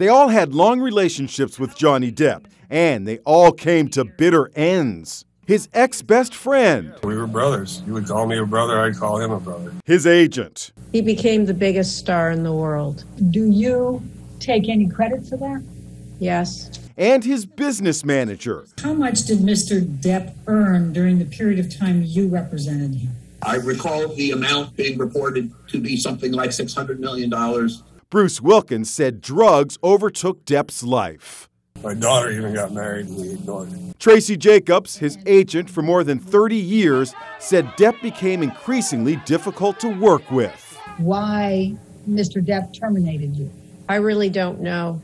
They all had long relationships with Johnny Depp, and they all came to bitter ends. His ex-best friend. We were brothers. You would call me a brother, I'd call him a brother. His agent. He became the biggest star in the world. Do you take any credit for that? Yes. And his business manager. How much did Mr. Depp earn during the period of time you represented him? I recall the amount being reported to be something like $600 million. Bruce Wilkins said drugs overtook Depp's life. My daughter even got married and we ignored it. Tracy Jacobs, his agent for more than 30 years, said Depp became increasingly difficult to work with. Why Mr. Depp terminated you? I really don't know.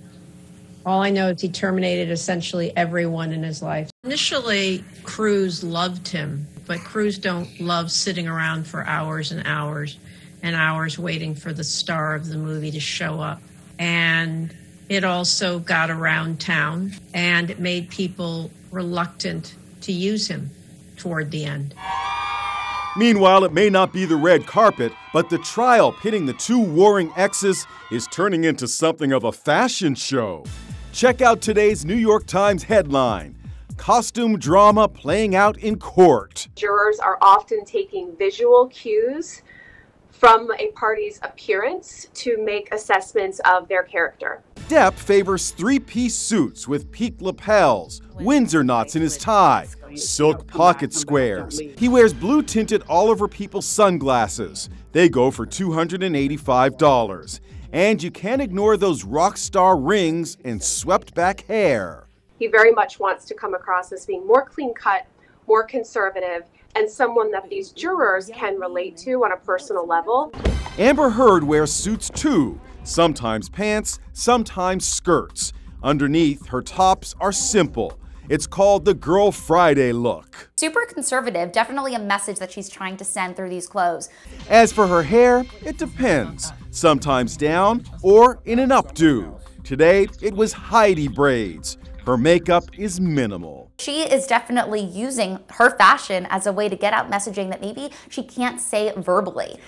All I know is he terminated essentially everyone in his life. Initially, Cruz loved him, but Cruz don't love sitting around for hours and hours and hours waiting for the star of the movie to show up. And it also got around town, and it made people reluctant to use him toward the end. Meanwhile, it may not be the red carpet, but the trial pitting the two warring exes is turning into something of a fashion show. Check out today's New York Times headline, "Costume Drama Playing Out in Court." Jurors are often taking visual cues from a party's appearance to make assessments of their character. Depp favors three-piece suits with peak lapels, Windsor knots in his tie, silk pocket squares. He wears blue-tinted Oliver Peoples sunglasses. They go for $285. And you can't ignore those rock star rings and swept-back hair. He very much wants to come across as being more clean-cut, more conservative, and someone that these jurors can relate to on a personal level. Amber Heard wears suits too, sometimes pants, sometimes skirts. Underneath, her tops are simple. It's called the Girl Friday look. Super conservative, definitely a message that she's trying to send through these clothes. As for her hair, it depends. Sometimes down or in an updo. Today, it was Heidi braids. Her makeup is minimal. She is definitely using her fashion as a way to get out messaging that maybe she can't say verbally.